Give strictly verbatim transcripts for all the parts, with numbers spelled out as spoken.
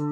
सो so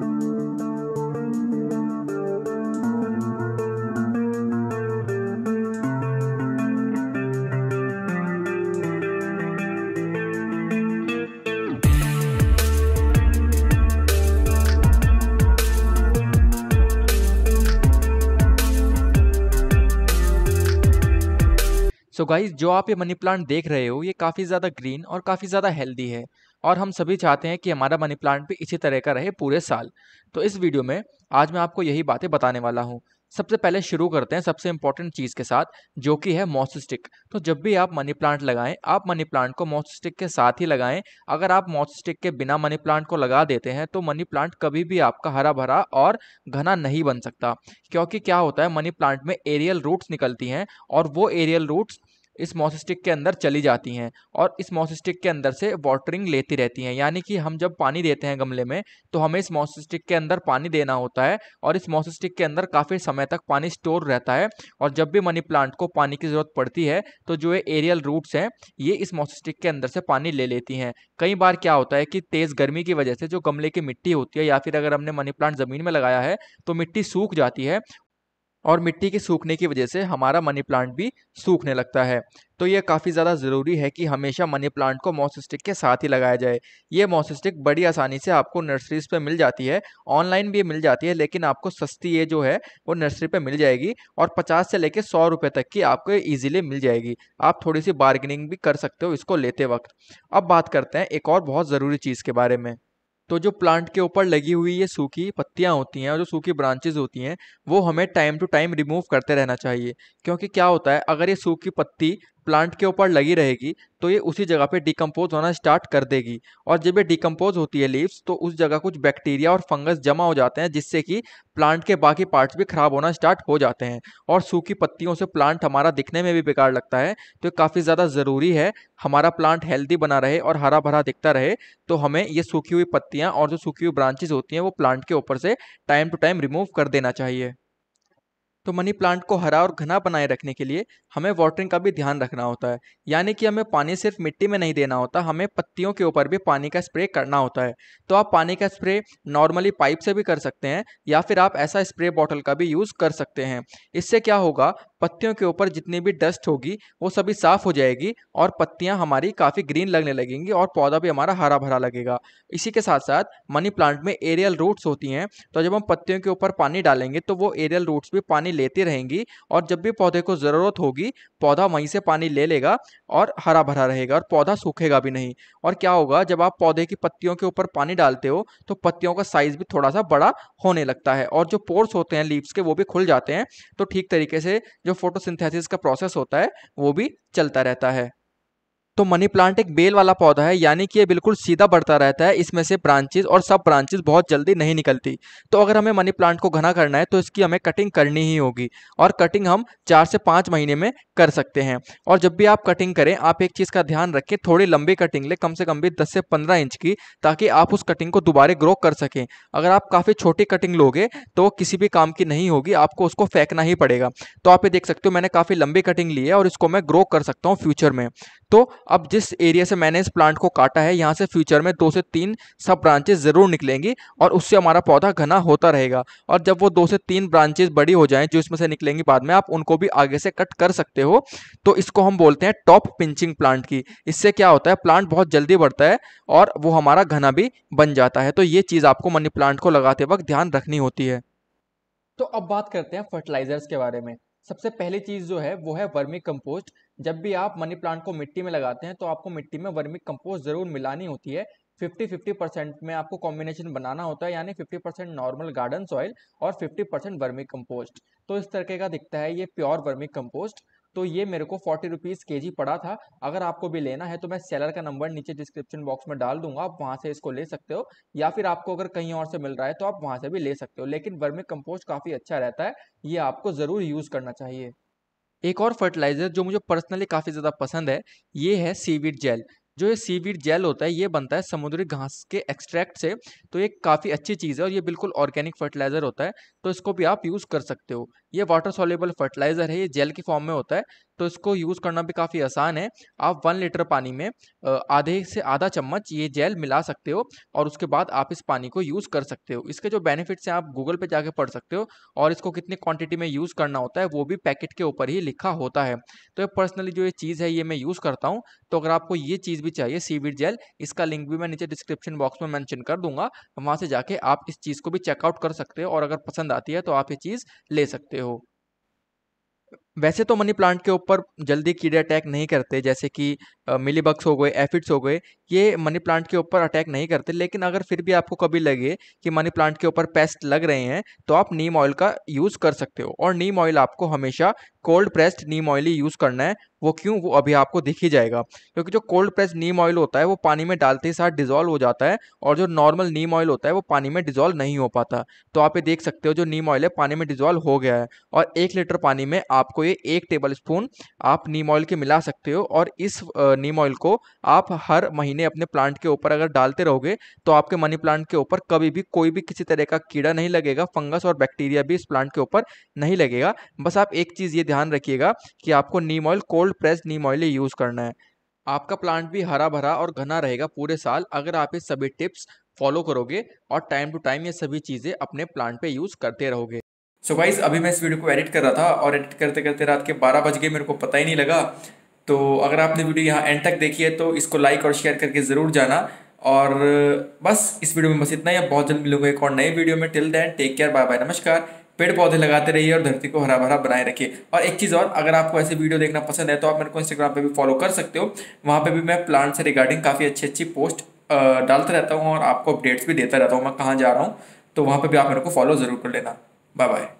guys, जो आप ये मनी प्लांट देख रहे हो ये काफ़ी ज़्यादा ग्रीन और काफ़ी ज़्यादा हेल्दी है और हम सभी चाहते हैं कि हमारा मनी प्लांट भी इसी तरह का रहे पूरे साल। तो इस वीडियो में आज मैं आपको यही बातें बताने वाला हूँ। सबसे पहले शुरू करते हैं सबसे इंपॉर्टेंट चीज़ के साथ, जो कि है मॉस स्टिक। तो जब भी आप मनी प्लांट लगाएं, आप मनी प्लांट को मॉस स्टिक के साथ ही लगाएं। अगर आप मॉस स्टिक के बिना मनी प्लांट को लगा देते हैं तो मनी प्लांट कभी भी आपका हरा भरा और घना नहीं बन सकता, क्योंकि क्या होता है मनी प्लांट में एरियल रूट्स निकलती हैं और वो एरियल रूट्स इस मॉस स्टिक के अंदर चली जाती हैं और इस मॉस स्टिक के अंदर से वाटरिंग लेती रहती हैं। यानी कि हम जब पानी देते हैं गमले में तो हमें इस मॉस स्टिक के अंदर पानी देना होता है और इस मॉस स्टिक के अंदर काफ़ी समय तक पानी स्टोर रहता है। और जब भी मनी प्लांट को पानी की ज़रूरत पड़ती है तो जो ये एरियल रूट्स हैं ये इस मॉस स्टिक के अंदर से पानी ले लेती हैं। कई बार क्या होता है कि तेज़ गर्मी की वजह से जो गमले की मिट्टी होती है, या फिर अगर हमने मनी प्लांट ज़मीन में लगाया है तो मिट्टी सूख जाती है और मिट्टी के सूखने की वजह से हमारा मनी प्लांट भी सूखने लगता है। तो ये काफ़ी ज़्यादा ज़रूरी है कि हमेशा मनी प्लांट को मॉस स्टिक के साथ ही लगाया जाए। ये मॉस स्टिक बड़ी आसानी से आपको नर्सरीज़ पे मिल जाती है, ऑनलाइन भी मिल जाती है, लेकिन आपको सस्ती ये जो है वो नर्सरी पे मिल जाएगी और पचास से लेकर सौ रुपये तक की आपको ईजिली मिल जाएगी। आप थोड़ी सी बार्गेनिंग भी कर सकते हो इसको लेते वक्त। अब बात करते हैं एक और बहुत ज़रूरी चीज़ के बारे में। तो जो प्लांट के ऊपर लगी हुई ये सूखी पत्तियां होती हैं और जो सूखी ब्रांचेज होती हैं वो हमें टाइम टू टाइम रिमूव करते रहना चाहिए, क्योंकि क्या होता है अगर ये सूखी पत्ती प्लांट के ऊपर लगी रहेगी तो ये उसी जगह पे डिकम्पोज होना स्टार्ट कर देगी। और जब ये डिकम्पोज होती है लीव्स, तो उस जगह कुछ बैक्टीरिया और फंगस जमा हो जाते हैं, जिससे कि प्लांट के बाकी पार्ट्स भी ख़राब होना स्टार्ट हो जाते हैं और सूखी पत्तियों से प्लांट हमारा दिखने में भी बेकार लगता है। तो काफ़ी ज़्यादा ज़रूरी है हमारा प्लांट हेल्दी बना रहे और हरा भरा दिखता रहे, तो हमें ये सूखी हुई पत्तियाँ और जो सूखी हुई ब्रांचेज होती हैं वो प्लांट के ऊपर से टाइम टू टाइम रिमूव कर देना चाहिए। तो मनी प्लांट को हरा और घना बनाए रखने के लिए हमें वाटरिंग का भी ध्यान रखना होता है, यानी कि हमें पानी सिर्फ मिट्टी में नहीं देना होता, हमें पत्तियों के ऊपर भी पानी का स्प्रे करना होता है। तो आप पानी का स्प्रे नॉर्मली पाइप से भी कर सकते हैं या फिर आप ऐसा स्प्रे बॉटल का भी यूज़ कर सकते हैं। इससे क्या होगा, पत्तियों के ऊपर जितनी भी डस्ट होगी वो सभी साफ़ हो जाएगी और पत्तियाँ हमारी काफ़ी ग्रीन लगने लगेंगी और पौधा भी हमारा हरा भरा लगेगा। इसी के साथ साथ मनी प्लांट में एरियल रूट्स होती हैं, तो जब हम पत्तियों के ऊपर पानी डालेंगे तो वो एरियल रूट्स भी पानी लेती रहेंगी और जब भी पौधे को ज़रूरत होगी पौधा वहीं से पानी ले लेगा और हरा भरा रहेगा और पौधा सूखेगा भी नहीं। और क्या होगा, जब आप पौधे की पत्तियों के ऊपर पानी डालते हो तो पत्तियों का साइज़ भी थोड़ा सा बड़ा होने लगता है और जो पोर्स होते हैं लीव्स के वो भी खुल जाते हैं, तो ठीक तरीके से जो फोटोसिंथेसिस का प्रोसेस होता है वो भी चलता रहता है। तो मनी प्लांट एक बेल वाला पौधा है, यानी कि ये बिल्कुल सीधा बढ़ता रहता है, इसमें से ब्रांचेस और सब ब्रांचेस बहुत जल्दी नहीं निकलती। तो अगर हमें मनी प्लांट को घना करना है तो इसकी हमें कटिंग करनी ही होगी और कटिंग हम चार से पाँच महीने में कर सकते हैं। और जब भी आप कटिंग करें आप एक चीज़ का ध्यान रखें, थोड़ी लंबी कटिंग लें, कम से कम भी दस से पंद्रह इंच की, ताकि आप उस कटिंग को दोबारा ग्रो कर सकें। अगर आप काफ़ी छोटी कटिंग लोगे तो किसी भी काम की नहीं होगी, आपको उसको फेंकना ही पड़ेगा। तो आप ये देख सकते हो मैंने काफ़ी लंबी कटिंग ली है और इसको मैं ग्रो कर सकता हूँ फ्यूचर में। तो अब जिस एरिया से मैंने इस प्लांट को काटा है यहाँ से फ्यूचर में दो से तीन सब ब्रांचेस ज़रूर निकलेंगी और उससे हमारा पौधा घना होता रहेगा। और जब वो दो से तीन ब्रांचेस बड़ी हो जाएं जो इसमें से निकलेंगी बाद में, आप उनको भी आगे से कट कर सकते हो। तो इसको हम बोलते हैं टॉप पिंचिंग प्लांट की। इससे क्या होता है प्लांट बहुत जल्दी बढ़ता है और वो हमारा घना भी बन जाता है। तो ये चीज़ आपको मनी प्लांट को लगाते वक्त ध्यान रखनी होती है। तो अब बात करते हैं फर्टिलाइजर्स के बारे में। सबसे पहली चीज़ जो है वो है वर्मी कंपोस्ट। जब भी आप मनी प्लांट को मिट्टी में लगाते हैं तो आपको मिट्टी में वर्मी कंपोस्ट ज़रूर मिलानी होती है। फिफ्टी फिफ्टी परसेंट में आपको कॉम्बिनेशन बनाना होता है, यानी fifty percent normal garden soil और फिफ्टी परसेंट वर्मी कंपोस्ट। तो इस तरीके का दिखता है ये प्योर वर्मी कंपोस्ट। तो ये मेरे को फोर्टी रुपीज़ के जी पड़ा था। अगर आपको भी लेना है तो मैं सेलर का नंबर नीचे डिस्क्रिप्शन बॉक्स में डाल दूंगा, आप वहाँ से इसको ले सकते हो, या फिर आपको अगर कहीं और से मिल रहा है तो आप वहाँ से भी ले सकते हो। लेकिन वर्मी कंपोस्ट काफ़ी अच्छा रहता है, ये आपको ज़रूर यूज़ करना चाहिए। एक और फर्टिलाइज़र जो मुझे पर्सनली काफ़ी ज़्यादा पसंद है ये है सीवीड जेल। जो ये सीवीड जेल होता है ये बनता है समुद्री घास के एक्सट्रैक्ट से। तो ये काफ़ी अच्छी चीज़ है और ये बिल्कुल ऑर्गेनिक फर्टिलाइज़र होता है, तो इसको भी आप यूज़ कर सकते हो। ये वाटर सॉल्युबल फर्टिलाइजर है, ये जेल के फॉर्म में होता है, तो इसको यूज़ करना भी काफ़ी आसान है। आप वन लीटर पानी में आधे से आधा चम्मच ये जेल मिला सकते हो और उसके बाद आप इस पानी को यूज़ कर सकते हो। इसके जो बेनिफिट्स हैं आप गूगल पे जाके पढ़ सकते हो और इसको कितनी क्वांटिटी में यूज़ करना होता है वो भी पैकेट के ऊपर ही लिखा होता है। तो ये पर्सनली जो ये चीज़ है ये मैं यूज़ करता हूँ, तो अगर आपको ये चीज़ भी चाहिए सीवीड जेल, इसका लिंक भी मैं नीचे डिस्क्रिप्शन बॉक्स में मैंशन कर दूँगा, वहाँ से जाके आप इस चीज़ को भी चेकआउट कर सकते हो और अगर पसंद आती है तो आप ये चीज़ ले सकते हो। वैसे तो मनी प्लांट के ऊपर जल्दी कीड़े अटैक नहीं करते, जैसे कि मिलीबग्स हो गए, एफिड्स हो गए, ये मनी प्लांट के ऊपर अटैक नहीं करते, लेकिन अगर फिर भी आपको कभी लगे कि मनी प्लांट के ऊपर पेस्ट लग रहे हैं तो आप नीम ऑयल का यूज़ कर सकते हो। और नीम ऑयल आपको हमेशा कोल्ड प्रेस्ड नीम ऑयल ही यूज़ करना है। वो क्यों, वो अभी आपको दिख ही जाएगा, क्योंकि जो कोल्ड प्रेस्ड नीम ऑयल होता है वो पानी में डालते ही साथ डिजोल्व हो जाता है और जो नॉर्मल नीम ऑयल होता है वो पानी में डिजोल्व नहीं हो पाता। तो आप ये देख सकते हो जो नीम ऑयल है पानी में डिजोल्व हो गया है और एक लीटर पानी में आपको ये एक टेबल स्पून आप नीम ऑयल के मिला सकते हो और इस नीम ऑयल को आप हर महीने अपने प्लांट के ऊपर अगर डालते रहोगे तो आपके मनी प्लांट के ऊपर कभी भी कोई भी किसी तरह का कीड़ा नहीं लगेगा, फंगस और बैक्टीरिया भी इस प्लांट के ऊपर नहीं लगेगा। बस आप एक चीज़ ये ध्यान रखिएगा कि आपको neem oil, cold pressed neem oil use करना है। आपका प्लांट भी हरा भरा और घना रहेगा पूरे साल अगर आप ये सभी टिप्स फॉलो करोगे और टाइम टू टाइम ये सभी चीज़ें अपने प्लांट पे यूज़ करते रहोगे। सो so गाइस, अभी मैं इस वीडियो को एडिट कर रहा था और एडिट करते करते रात के बारह बज गए, मेरे को पता ही नहीं लगा। तो अगर आपने वीडियो यहाँ एंड तक देखी है तो इसको लाइक और शेयर करके ज़रूर जाना। और बस इस वीडियो में बस इतना ही, अब बहुत जल्द मिलूंगा एक और नए वीडियो में। Till then take care, bye bye, नमस्कार। पेड़ पौधे लगाते रहिए और धरती को हरा भरा बनाए रखिए। और एक चीज़ और, अगर आपको ऐसे वीडियो देखना पसंद है तो आप मेरे को इंस्टाग्राम पे भी फॉलो कर सकते हो, वहाँ पे भी मैं प्लांट से रिगार्डिंग काफ़ी अच्छी अच्छी पोस्ट डालता रहता हूँ और आपको अपडेट्स भी देता रहता हूँ मैं कहाँ जा रहा हूँ। तो वहाँ पर भी आप मेरे को फॉलो ज़रूर कर लेना। Bye bye.